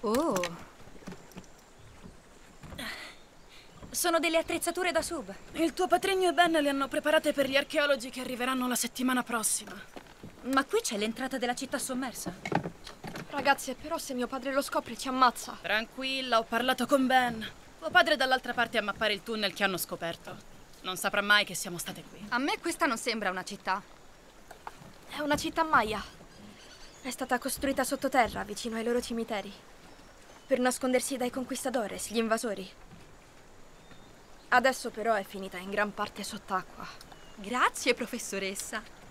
Oh. Sono delle attrezzature da sub. Il tuo patrigno e Ben le hanno preparate per gli archeologi che arriveranno la settimana prossima. Ma qui c'è l'entrata della città sommersa. Ragazzi, però se mio padre lo scopre ci ammazza. Tranquilla, ho parlato con Ben. Tuo padre è dall'altra parte a mappare il tunnel che hanno scoperto. Non saprà mai che siamo state qui. A me questa non sembra una città. È una città maya. È stata costruita sottoterra, vicino ai loro cimiteri. Per nascondersi dai conquistadores, gli invasori. Adesso però è finita in gran parte sott'acqua. Grazie, professoressa.